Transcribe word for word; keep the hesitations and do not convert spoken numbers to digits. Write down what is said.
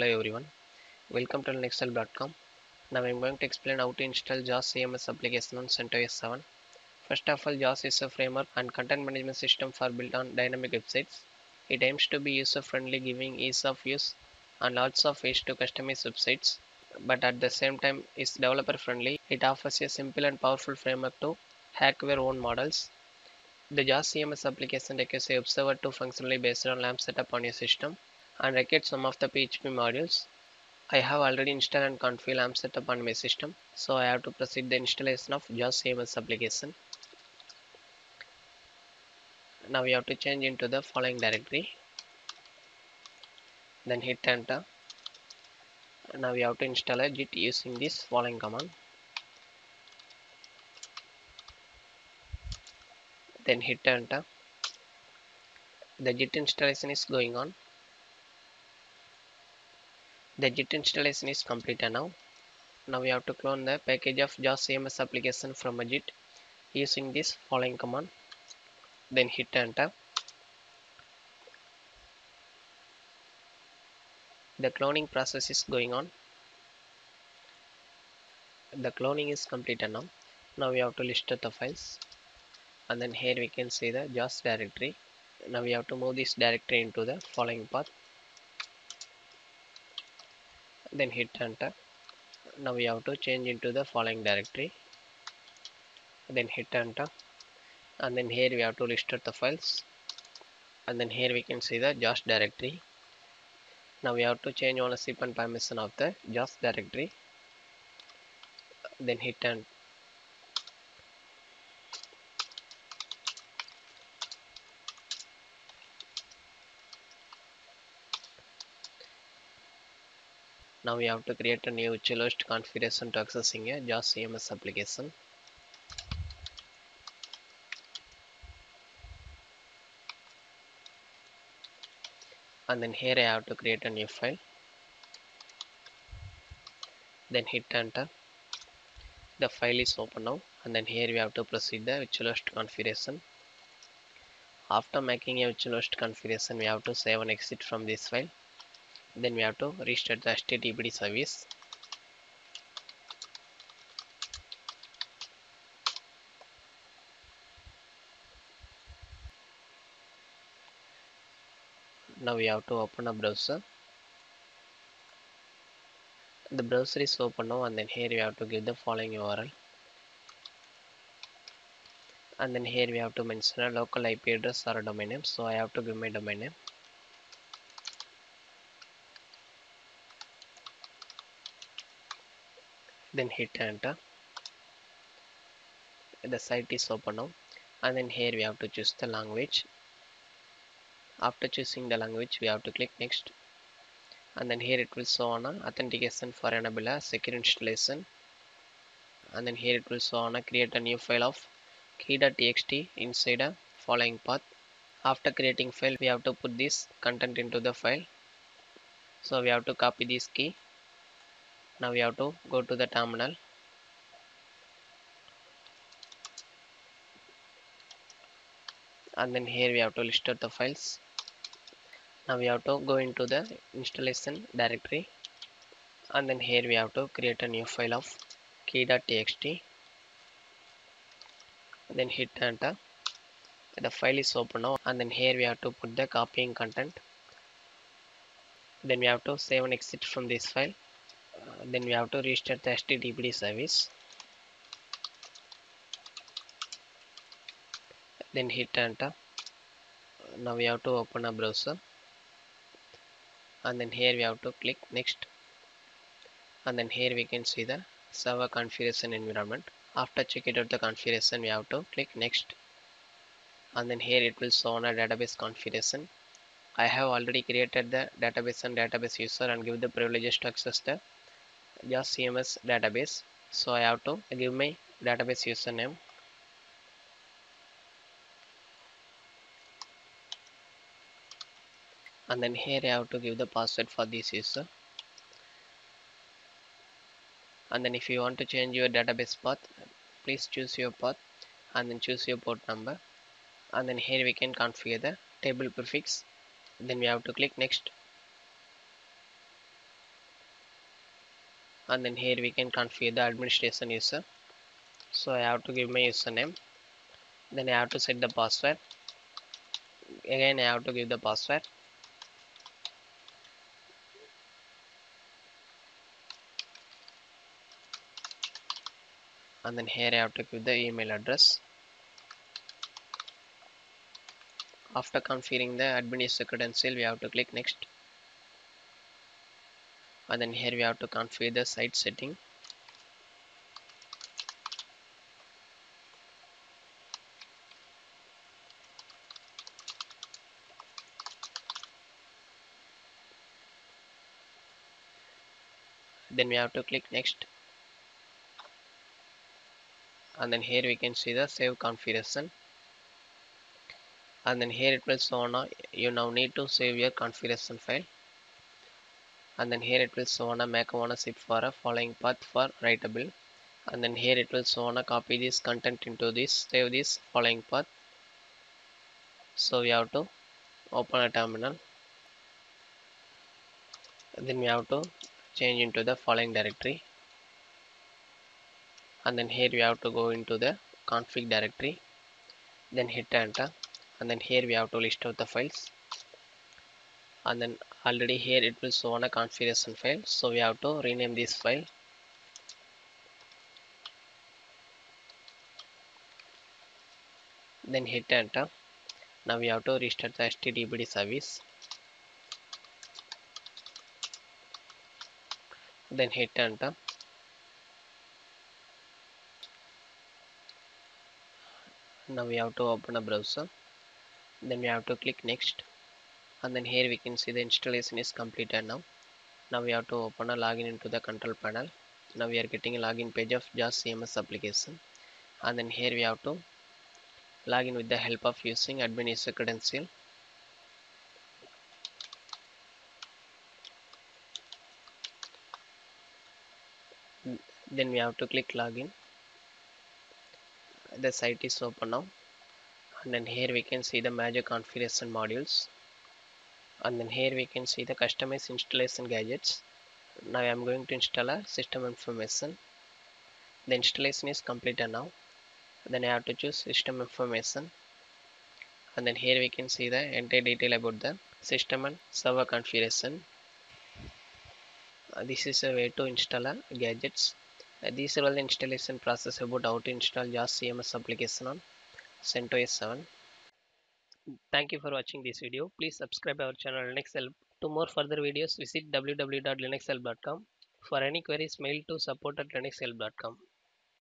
Hello everyone, welcome to LinuxHelp dot com. Now I am going to explain how to install JAWS C M S application on CentOS seven. First of all, JAWS is a framework and content management system for built on dynamic websites. It aims to be user friendly, giving ease of use and lots of ways to customize websites, but at the same time is developer friendly. It offers a simple and powerful framework to hack your own models. The JAWS C M S application requires a web server to functionally based on LAMP setup on your system, and record some of the P H P modules. I have already installed and config LAMP setup on my system, so I have to proceed the installation of JAWS C M S application. Now we have to change into the following directory. Then hit enter. Now we have to install a Git using this following command. Then hit enter. The Git installation is going on. The Git installation is completed now. Now we have to clone the package of JAWS C M S application from a Git using this following command. Then hit enter. The cloning process is going on. The cloning is completed now. Now we have to list the files. And then here we can see the JAWS directory. Now we have to move this directory into the following path. Then hit enter. Now we have to change into the following directory. Then hit enter. And then here we have to list the files. And then here we can see the JAWS directory. Now we have to change ownership and permission of the JAWS directory. Then hit enter. Now we have to create a new list configuration to accessing a JAWS C M S application. And then here I have to create a new file. Then hit enter. The file is open now. And then here we have to proceed the list configuration. After making a list configuration, we have to save and exit from this file. Then we have to restart the H T T P D service. Now we have to open a browser. The browser is open now, and then here we have to give the following U R L. And then here we have to mention a local I P address or a domain name. So I have to give my domain name. Then hit enter. The site is open now, and then here we have to choose the language. After choosing the language, we have to click next, and then here it will show on a authentication for enable a secure installation, and then here it will show on a create a new file of key dot t x t inside a following path. After creating file, we have to put this content into the file, so we have to copy this key. Now we have to go to the terminal. And then here we have to list the files. Now we have to go into the installation directory. And then here we have to create a new file of key dot t x t. Then hit enter. The file is open now. And then here we have to put the copying content. Then we have to save and exit from this file. Then we have to restart the H T T P D service. Then hit enter. Now we have to open a browser. And then here we have to click next. And then here we can see the server configuration environment. After checking out the configuration, we have to click next. And then here it will show on a database configuration. I have already created the database and database user and give the privileges to access the JAWS C M S database. So I have to give my database username. And then here I have to give the password for this user. And then if you want to change your database path, please choose your path and then choose your port number. And then here we can configure the table prefix. Then we have to click next. and then here we can configure the administration user. So I have to give my username, then I have to set the password. Again I have to give the password. And then here I have to give the email address. After configuring the admin user credential, we have to click next. And then here we have to configure the site setting. Then we have to click next. And then here we can see the save configuration, and then here it will show now you now need to save your configuration file, and then here it will show now make one zip for a following path for writable, and then here it will show now copy this content into this, save this following path. So we have to open a terminal, and then we have to change into the following directory. And then here we have to go into the config directory, then hit enter, and then here we have to list out the files, and then already here it will show on a configuration file, so we have to rename this file. Then hit enter. Now we have to restart the H T T P D service. Then hit enter. Now we have to open a browser, then we have to click next, and then here we can see the installation is completed. Now now we have to open a login into the control panel. Now we are getting a login page of JAWS C M S application, and then here we have to login with the help of using admin user credential. Then we have to click login. The site is open now, and then here we can see the major configuration modules, and then here we can see the customized installation gadgets. Now I am going to install a system information. The installation is completed now. Then I have to choose system information, and then here we can see the entire detail about the system and server configuration. Uh, this is a way to install a gadgets. Uh, these are all the installation process about how to install JAWS C M S application on CentOS seven. Thank you for watching this video. Please subscribe our channel LinuxHelp. To more further videos, visit w w w dot linuxhelp dot com. For any queries, mail to support at linuxhelp dot com.